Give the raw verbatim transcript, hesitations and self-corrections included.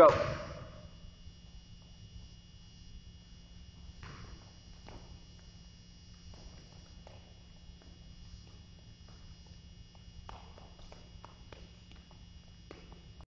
Go.